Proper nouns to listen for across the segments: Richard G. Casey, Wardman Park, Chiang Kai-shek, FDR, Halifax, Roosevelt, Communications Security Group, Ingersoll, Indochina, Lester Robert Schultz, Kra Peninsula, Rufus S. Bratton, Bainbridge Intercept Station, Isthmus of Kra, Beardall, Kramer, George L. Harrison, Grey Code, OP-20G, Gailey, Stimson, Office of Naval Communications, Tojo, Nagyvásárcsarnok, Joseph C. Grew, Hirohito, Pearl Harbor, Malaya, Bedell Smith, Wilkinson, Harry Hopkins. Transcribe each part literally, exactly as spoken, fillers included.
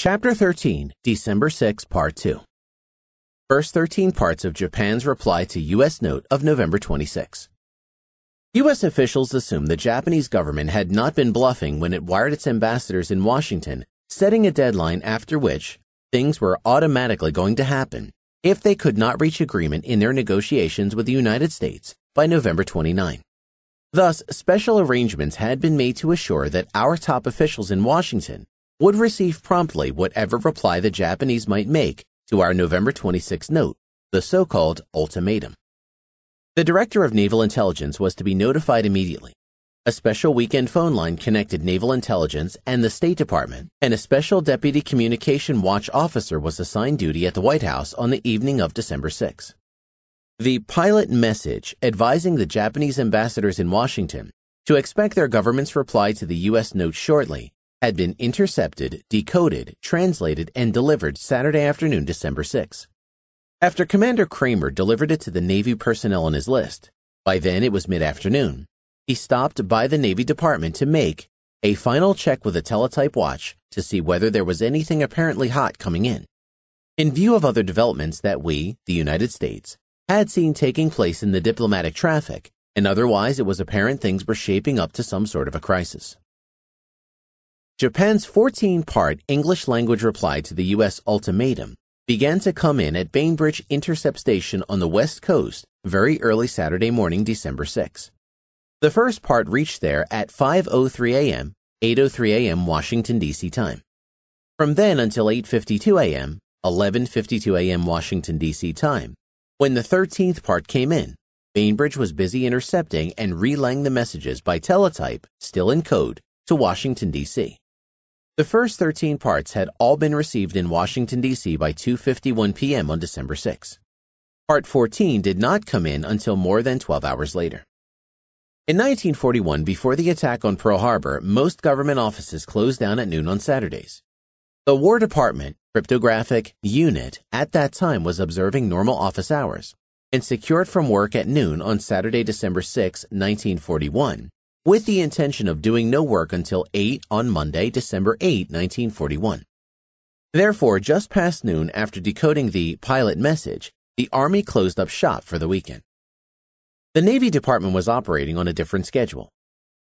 Chapter thirteen, December sixth, Part two. First thirteen parts of Japan's reply to U S note of November twenty-sixth. U S officials assumed the Japanese government had not been bluffing when it wired its ambassadors in Washington, setting a deadline after which things were automatically going to happen if they could not reach agreement in their negotiations with the United States by November twenty-ninth. Thus, special arrangements had been made to assure that our top officials in Washington would receive promptly whatever reply the Japanese might make to our November twenty-sixth note, the so-called ultimatum. The Director of Naval Intelligence was to be notified immediately. A special weekend phone line connected Naval Intelligence and the State Department, and a special Deputy Communication Watch Officer was assigned duty at the White House on the evening of December sixth. The pilot message advising the Japanese ambassadors in Washington to expect their government's reply to the U S note shortly had been intercepted, decoded, translated, and delivered Saturday afternoon, December sixth. After Commander Kramer delivered it to the Navy personnel on his list, by then it was mid-afternoon, he stopped by the Navy Department to make a final check with a teletype watch to see whether there was anything apparently hot coming in. In view of other developments that we, the United States, had seen taking place in the diplomatic traffic, and otherwise it was apparent things were shaping up to some sort of a crisis. Japan's fourteen-part English-language reply to the U S ultimatum began to come in at Bainbridge Intercept Station on the West Coast very early Saturday morning, December sixth. The first part reached there at five oh three a m, eight oh three a m Washington, D C time. From then until eight fifty-two a m, eleven fifty-two a m Washington, D C time, when the thirteenth part came in, Bainbridge was busy intercepting and relaying the messages by teletype, still in code, to Washington, D C The first thirteen parts had all been received in Washington, D C by two fifty-one p m on December sixth. Part fourteen did not come in until more than twelve hours later. In nineteen forty-one, before the attack on Pearl Harbor, most government offices closed down at noon on Saturdays. The War Department Cryptographic Unit at that time was observing normal office hours and secured from work at noon on Saturday, December sixth, nineteen forty-one, with the intention of doing no work until eight on Monday, December eighth, nineteen forty-one. Therefore, just past noon after decoding the pilot message, the Army closed up shop for the weekend. The Navy Department was operating on a different schedule.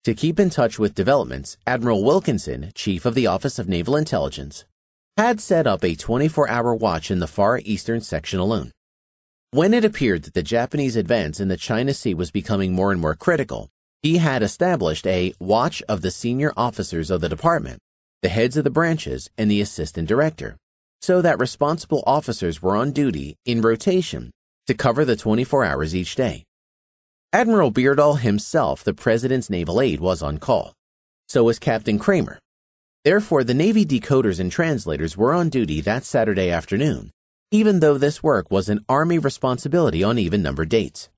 To keep in touch with developments, Admiral Wilkinson, Chief of the Office of Naval Intelligence, had set up a twenty-four hour watch in the Far Eastern section alone. When it appeared that the Japanese advance in the China Sea was becoming more and more critical, he had established a watch of the senior officers of the department, the heads of the branches, and the assistant director, so that responsible officers were on duty in rotation to cover the twenty-four hours each day. Admiral Beardall himself, the president's naval aide, was on call. So was Captain Kramer. Therefore, the Navy decoders and translators were on duty that Saturday afternoon, even though this work was an Army responsibility on even-numbered dates.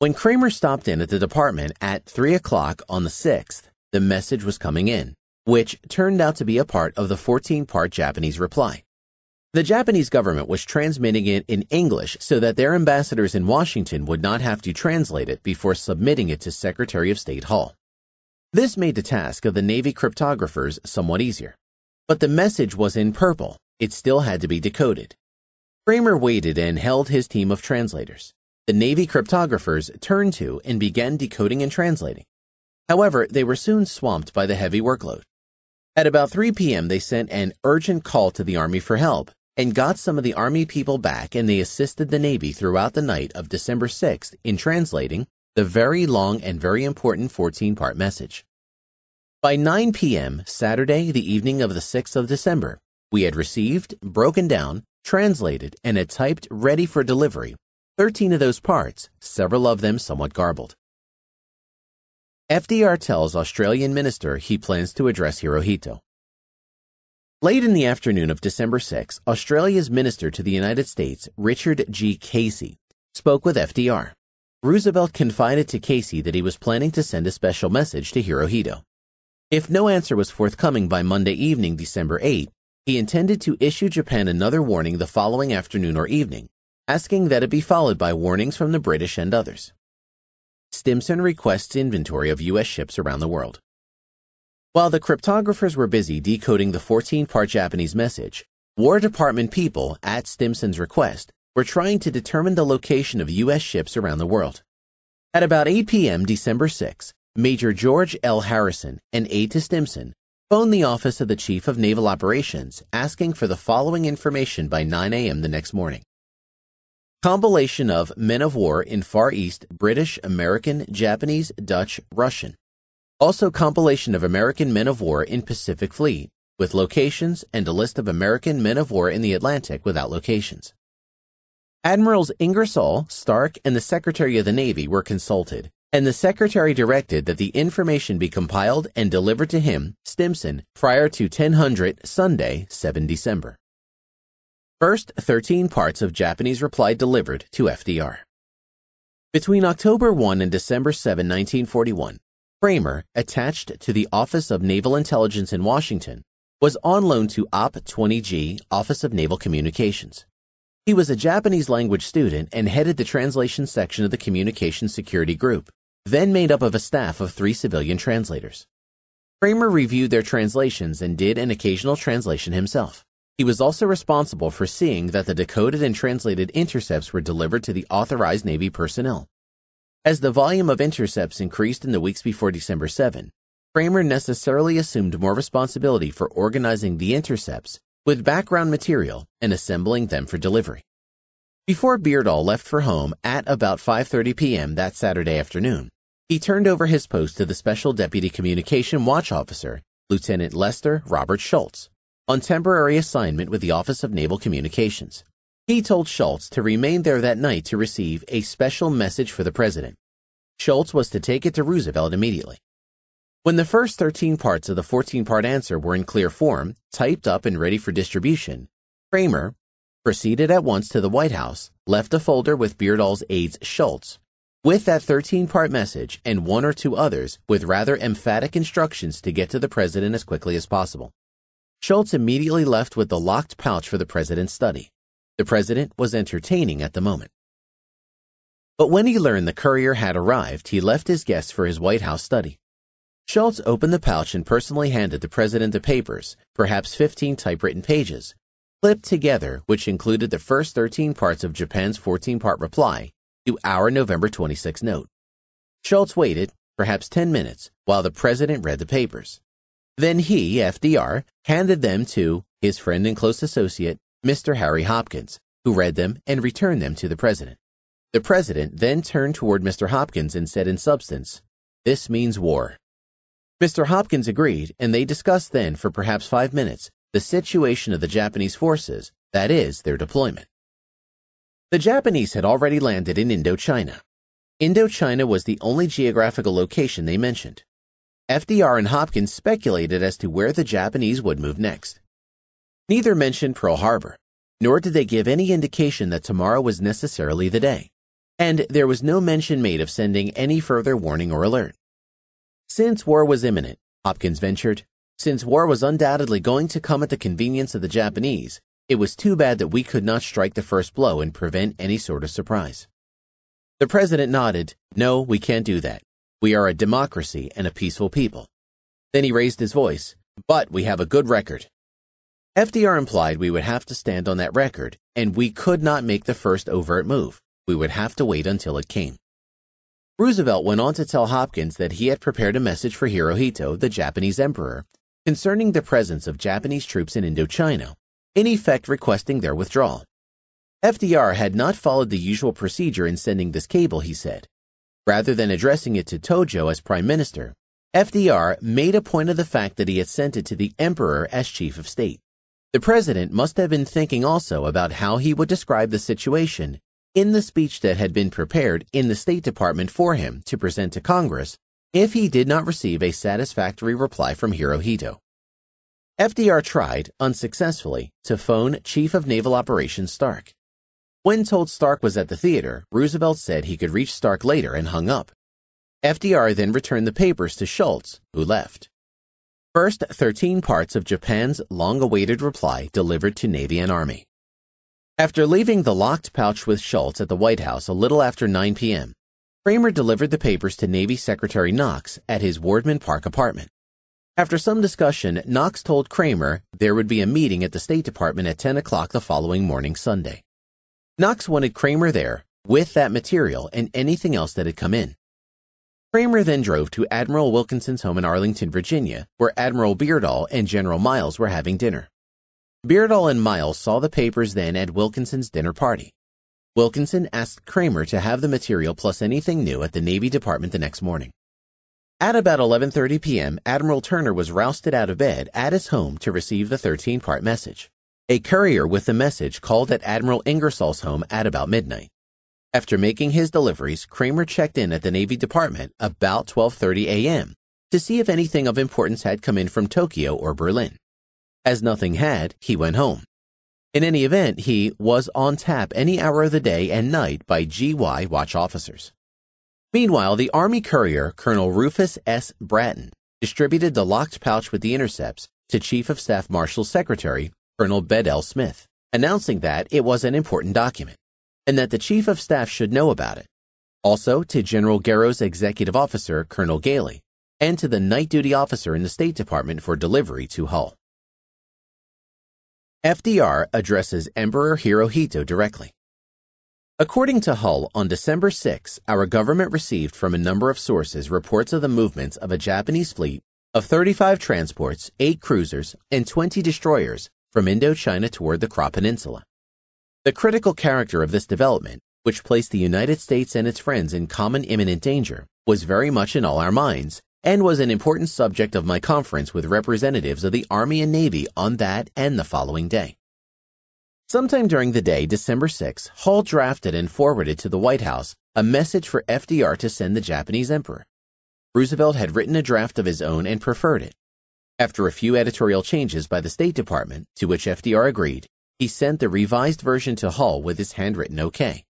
When Kramer stopped in at the department at three o'clock on the sixth, the message was coming in, which turned out to be a part of the fourteen-part Japanese reply. The Japanese government was transmitting it in English so that their ambassadors in Washington would not have to translate it before submitting it to Secretary of State Hall. This made the task of the Navy cryptographers somewhat easier. But the message was in purple. It still had to be decoded. Kramer waited and held his team of translators. The Navy cryptographers turned to and began decoding and translating. However, they were soon swamped by the heavy workload. At about three p m, they sent an urgent call to the Army for help and got some of the Army people back, and they assisted the Navy throughout the night of December sixth in translating the very long and very important fourteen-part message. By nine p m, Saturday, the evening of the sixth of December, we had received, broken down, translated, and had typed ready for delivery thirteen of those parts, several of them somewhat garbled. F D R tells Australian minister he plans to address Hirohito. Late in the afternoon of December sixth, Australia's minister to the United States, Richard G. Casey, spoke with F D R. Roosevelt confided to Casey that he was planning to send a special message to Hirohito. If no answer was forthcoming by Monday evening, December eighth, he intended to issue Japan another warning the following afternoon or evening, asking that it be followed by warnings from the British and others. Stimson requests inventory of U S ships around the world. While the cryptographers were busy decoding the fourteen-part Japanese message, War Department people, at Stimson's request, were trying to determine the location of U S ships around the world. At about eight p m December sixth, Major George L. Harrison, an aide to Stimson, phoned the office of the Chief of Naval Operations asking for the following information by nine a m the next morning. Compilation of men of war in Far East, British, American, Japanese, Dutch, Russian. Also compilation of American men of war in Pacific Fleet, with locations and a list of American men of war in the Atlantic without locations. Admirals Ingersoll, Stark, and the Secretary of the Navy were consulted, and the Secretary directed that the information be compiled and delivered to him, Stimson, prior to ten hundred, Sunday, seventh of December. First thirteen parts of Japanese reply delivered to F D R. Between October first and December seventh, nineteen forty-one, Kramer, attached to the Office of Naval Intelligence in Washington, was on loan to O P twenty G, Office of Naval Communications. He was a Japanese language student and headed the translation section of the Communications Security Group, then made up of a staff of three civilian translators. Kramer reviewed their translations and did an occasional translation himself. He was also responsible for seeing that the decoded and translated intercepts were delivered to the authorized Navy personnel. As the volume of intercepts increased in the weeks before December seventh, Kramer necessarily assumed more responsibility for organizing the intercepts with background material and assembling them for delivery. Before Beardall left for home at about five thirty p m that Saturday afternoon, he turned over his post to the Special Deputy Communication Watch Officer, Lieutenant Lester Robert Schultz, on temporary assignment with the Office of Naval Communications. He told Schultz to remain there that night to receive a special message for the president. Schultz was to take it to Roosevelt immediately. When the first thirteen parts of the fourteen-part answer were in clear form, typed up and ready for distribution, Kramer proceeded at once to the White House, left a folder with Beardall's aides Schultz, with that thirteen-part message and one or two others with rather emphatic instructions to get to the president as quickly as possible. Schultz immediately left with the locked pouch for the president's study. The president was entertaining at the moment. But when he learned the courier had arrived, he left his guests for his White House study. Schultz opened the pouch and personally handed the president the papers, perhaps fifteen typewritten pages, clipped together, which included the first thirteen parts of Japan's fourteen-part reply to our November twenty-sixth note. Schultz waited, perhaps ten minutes, while the president read the papers. Then he, F D R, handed them to his friend and close associate, Mister Harry Hopkins, who read them and returned them to the president. The president then turned toward Mister Hopkins and said in substance, "This means war." Mister Hopkins agreed, and they discussed then for perhaps five minutes the situation of the Japanese forces, that is, their deployment. The Japanese had already landed in Indochina. Indochina was the only geographical location they mentioned. F D R and Hopkins speculated as to where the Japanese would move next. Neither mentioned Pearl Harbor, nor did they give any indication that tomorrow was necessarily the day, and there was no mention made of sending any further warning or alert. Since war was imminent, Hopkins ventured, since war was undoubtedly going to come at the convenience of the Japanese, it was too bad that we could not strike the first blow and prevent any sort of surprise. The president nodded, "No, we can't do that. We are a democracy and a peaceful people." Then he raised his voice, "But we have a good record." F D R implied we would have to stand on that record, and we could not make the first overt move. We would have to wait until it came. Roosevelt went on to tell Hopkins that he had prepared a message for Hirohito, the Japanese emperor, concerning the presence of Japanese troops in Indochina, in effect requesting their withdrawal. F D R had not followed the usual procedure in sending this cable, he said. Rather than addressing it to Tojo as prime minister, F D R made a point of the fact that he had sent it to the emperor as chief of state. The president must have been thinking also about how he would describe the situation in the speech that had been prepared in the State Department for him to present to Congress if he did not receive a satisfactory reply from Hirohito. F D R tried, unsuccessfully, to phone Chief of Naval Operations Stark. When told Stark was at the theater, Roosevelt said he could reach Stark later and hung up. F D R then returned the papers to Schultz, who left. First thirteen parts of Japan's long-awaited reply delivered to Navy and Army. After leaving the locked pouch with Schultz at the White House a little after nine p m, Kramer delivered the papers to Navy Secretary Knox at his Wardman Park apartment. After some discussion, Knox told Kramer there would be a meeting at the State Department at ten o'clock the following morning Sunday. Knox wanted Kramer there with that material and anything else that had come in. Kramer then drove to Admiral Wilkinson's home in Arlington, Virginia, where Admiral Beardall and General Miles were having dinner. Beardall and Miles saw the papers then at Wilkinson's dinner party. Wilkinson asked Kramer to have the material plus anything new at the Navy Department the next morning. At about eleven thirty p m, Admiral Turner was rousted out of bed at his home to receive the thirteen part message. A courier with the message called at Admiral Ingersoll's home at about midnight. After making his deliveries, Kramer checked in at the Navy Department about twelve thirty a m to see if anything of importance had come in from Tokyo or Berlin. As nothing had, he went home. In any event, he was on tap any hour of the day and night by G Y watch officers. Meanwhile, the Army courier, Colonel Rufus S. Bratton, distributed the locked pouch with the intercepts to Chief of Staff Marshal's secretary, Colonel Bedell Smith, announcing that it was an important document and that the Chief of Staff should know about it. Also, to General Garrow's executive officer, Colonel Gailey, and to the night duty officer in the State Department for delivery to Hull. F D R addresses Emperor Hirohito directly. According to Hull, on December sixth, our government received from a number of sources reports of the movements of a Japanese fleet of thirty-five transports, eight cruisers, and twenty destroyers from Indochina toward the Kra Peninsula. The critical character of this development, which placed the United States and its friends in common imminent danger, was very much in all our minds and was an important subject of my conference with representatives of the Army and Navy on that and the following day. Sometime during the day, December sixth, Hull drafted and forwarded to the White House a message for F D R to send the Japanese emperor. Roosevelt had written a draft of his own and preferred it. After a few editorial changes by the State Department, to which F D R agreed, he sent the revised version to Hull with his handwritten okay.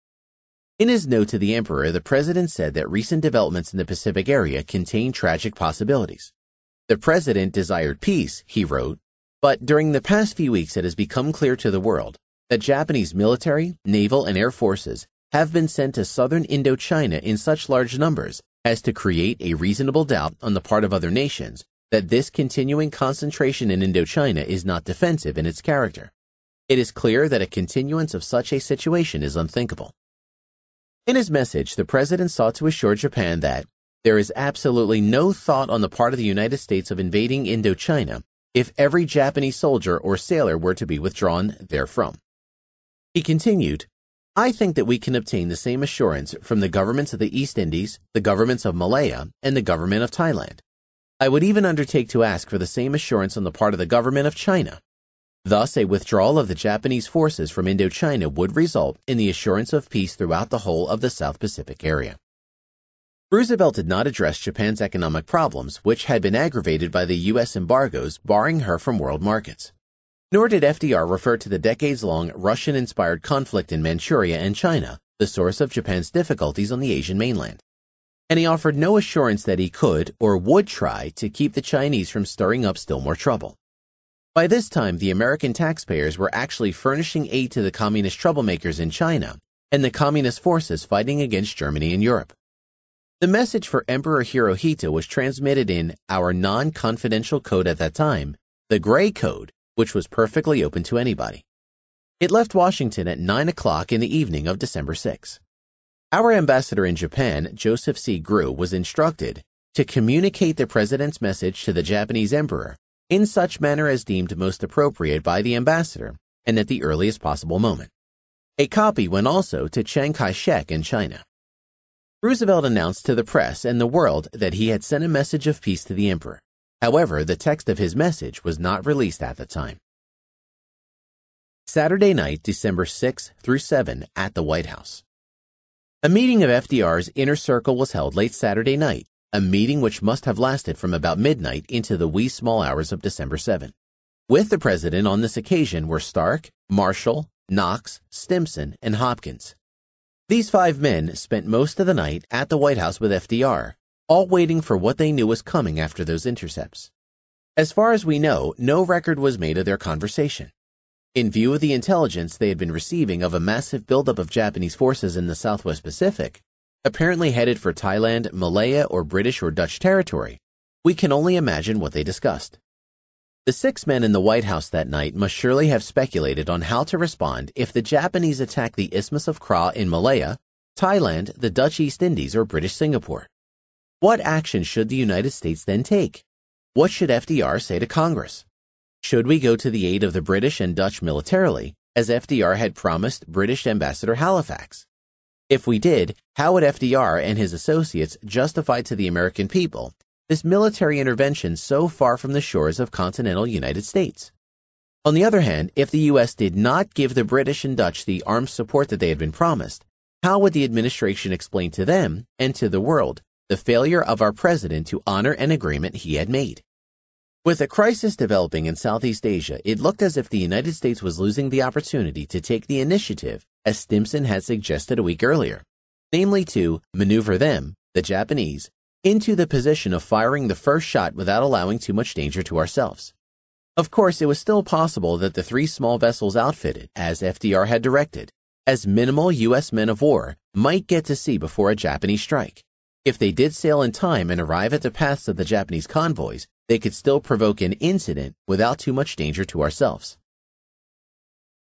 In his note to the Emperor, the President said that recent developments in the Pacific area contain tragic possibilities. The President desired peace, he wrote, but during the past few weeks it has become clear to the world that Japanese military, naval, and air forces have been sent to southern Indochina in such large numbers as to create a reasonable doubt on the part of other nations that this continuing concentration in Indochina is not defensive in its character. It is clear that a continuance of such a situation is unthinkable. In his message, the President sought to assure Japan that there is absolutely no thought on the part of the United States of invading Indochina if every Japanese soldier or sailor were to be withdrawn therefrom. He continued, I think that we can obtain the same assurance from the governments of the East Indies, the governments of Malaya, and the government of Thailand. I would even undertake to ask for the same assurance on the part of the government of China. Thus, a withdrawal of the Japanese forces from Indochina would result in the assurance of peace throughout the whole of the South Pacific area. Roosevelt did not address Japan's economic problems, which had been aggravated by the U S embargoes barring her from world markets. Nor did F D R refer to the decades-long Russian-inspired conflict in Manchuria and China, the source of Japan's difficulties on the Asian mainland. And he offered no assurance that he could or would try to keep the Chinese from stirring up still more trouble. By this time, the American taxpayers were actually furnishing aid to the communist troublemakers in China and the communist forces fighting against Germany in Europe. The message for Emperor Hirohito was transmitted in our non-confidential code at that time, the Grey Code, which was perfectly open to anybody. It left Washington at nine o'clock in the evening of December sixth. Our ambassador in Japan, Joseph C. Grew, was instructed to communicate the President's message to the Japanese Emperor in such manner as deemed most appropriate by the ambassador and at the earliest possible moment. A copy went also to Chiang Kai-shek in China. Roosevelt announced to the press and the world that he had sent a message of peace to the emperor. However, the text of his message was not released at the time. Saturday night, December sixth through seventh at the White House. A meeting of F D R's inner circle was held late Saturday night, a meeting which must have lasted from about midnight into the wee small hours of December seventh. With the President on this occasion were Stark, Marshall, Knox, Stimson, and Hopkins. These five men spent most of the night at the White House with F D R, all waiting for what they knew was coming after those intercepts. As far as we know, no record was made of their conversation. In view of the intelligence they had been receiving of a massive buildup of Japanese forces in the Southwest Pacific, apparently headed for Thailand, Malaya, or British or Dutch territory, We can only imagine what they discussed. The six men in the White House that night must surely have speculated on how to respond if the Japanese attacked the Isthmus of Kra in Malaya, Thailand, the Dutch East Indies, or British Singapore. What action should the United States then take? What should F D R say to Congress? Should we go to the aid of the British and Dutch militarily, as F D R had promised British Ambassador Halifax? If we did, how would F D R and his associates justify to the American people this military intervention so far from the shores of continental United States? On the other hand, if the U S did not give the British and Dutch the armed support that they had been promised, how would the administration explain to them and to the world the failure of our president to honor an agreement he had made? With a crisis developing in Southeast Asia, it looked as if the United States was losing the opportunity to take the initiative, as Stimson had suggested a week earlier, namely to maneuver them, the Japanese, into the position of firing the first shot without allowing too much danger to ourselves. Of course, it was still possible that the three small vessels outfitted, as F D R had directed, as minimal U S men of war might get to sea before a Japanese strike. If they did sail in time and arrive at the paths of the Japanese convoys, they could still provoke an incident without too much danger to ourselves.